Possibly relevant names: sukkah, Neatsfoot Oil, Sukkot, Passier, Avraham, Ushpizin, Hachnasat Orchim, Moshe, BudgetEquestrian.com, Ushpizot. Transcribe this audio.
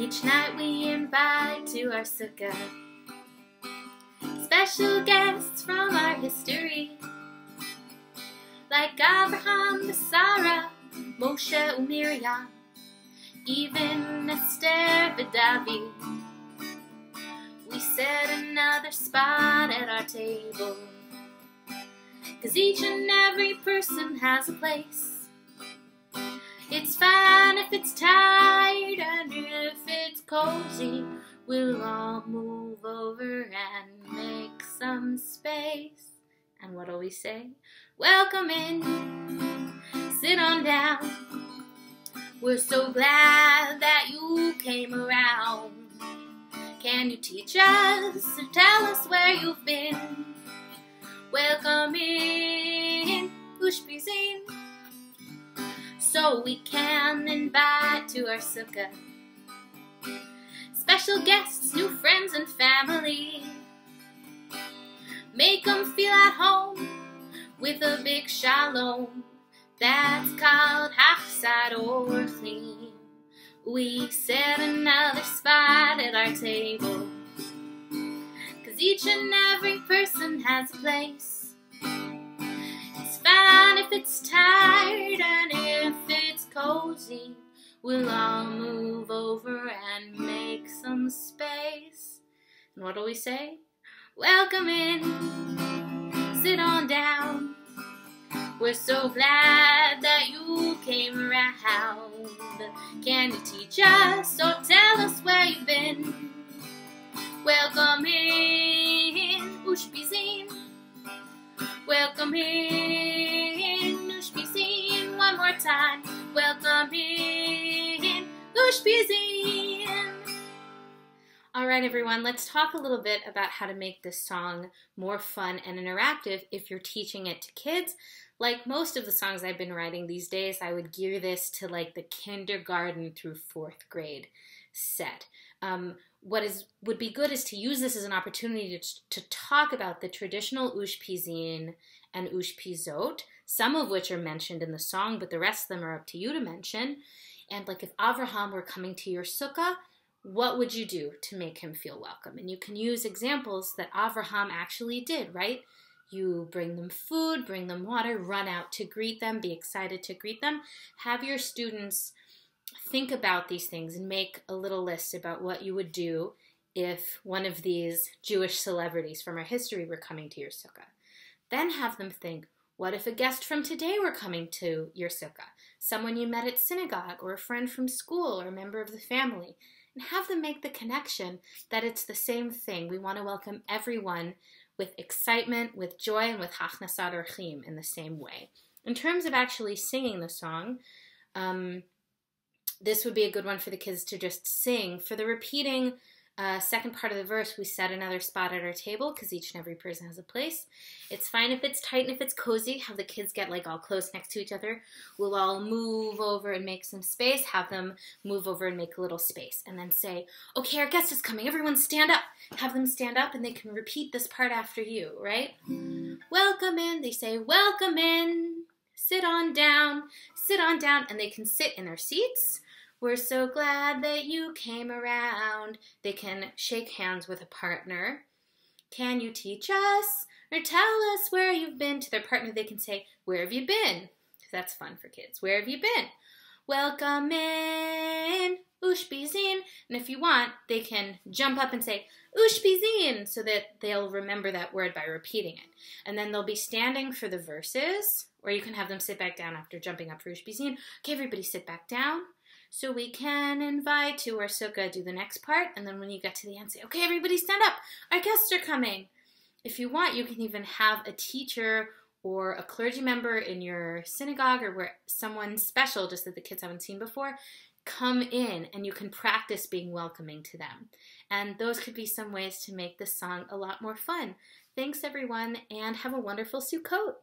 Each night we invite to our sukkah special guests from our history, like Abraham and Sarah, Moshe and Miriam, even Esther and David. We set another spot at our table, 'cause each and every person has a place. It's fine if it's tight and if it's cozy, we'll all move over and make some space. And what'll we say? Welcome in, sit on down. We're so glad that you came around. Can you teach us or tell us where you've been? Welcome in, Ushpizin, so we can invite to our sukkah special guests, new friends and family. Make them feel at home with a big shalom. That's called Hachnasat Orchim. We set another spot at our table, 'cause each and every person has a place. It's fine if it's tired and if it's cozy, we'll all move over and make some space. And what do we say? Welcome in, sit on down. We're so glad that you came around. Can you teach us or tell us where you've been? Welcome in, Ushpizin. Welcome in, Ushpizin. One more time. Welcome in, Ushpizin. Alright everyone, let's talk a little bit about how to make this song more fun and interactive if you're teaching it to kids. Like most of the songs I've been writing these days, I would gear this to like the kindergarten through 4th grade set. What would be good is to use this as an opportunity to talk about the traditional Ushpizin and Ushpizot, some of which are mentioned in the song, but the rest of them are up to you to mention. And like if Avraham were coming to your sukkah, what would you do to make him feel welcome? And you can use examples that Avraham actually did, right? You bring them food, bring them water, run out to greet them, be excited to greet them. Have your students think about these things and make a little list about what you would do if one of these Jewish celebrities from our history were coming to your sukkah. Then have them think, what if a guest from today were coming to your sukkah? Someone you met at synagogue, or a friend from school, or a member of the family. And have them make the connection that it's the same thing. We want to welcome everyone with excitement, with joy, and with Hachnasat Orchim in the same way. In terms of actually singing the song, this would be a good one for the kids to just sing. For the repeating second part of the verse, we set another spot at our table because each and every person has a place. It's fine if it's tight and if it's cozy. Have the kids get like all close next to each other. We'll all move over and make some space. Have them move over and make a little space. And then say, okay, our guest is coming. Everyone stand up. Have them stand up and they can repeat this part after you, right? Welcome in. They say, welcome in. Sit on down. Sit on down. And they can sit in their seats. We're so glad that you came around. They can shake hands with a partner. Can you teach us or tell us where you've been? To their partner, they can say, where have you been? Because that's fun for kids. Where have you been? Welcome in, Ushpizin. And if you want, they can jump up and say, Ushpizin, so that they'll remember that word by repeating it. And then they'll be standing for the verses, or you can have them sit back down after jumping up for Ushpizin. Okay, everybody sit back down. So we can invite to our sukkah, do the next part, and then when you get to the end, say, okay, everybody stand up, our guests are coming. If you want, you can even have a teacher or a clergy member in your synagogue, or where someone special, just that the kids haven't seen before, come in, and you can practice being welcoming to them. And those could be some ways to make this song a lot more fun. Thanks, everyone, and have a wonderful Sukkot.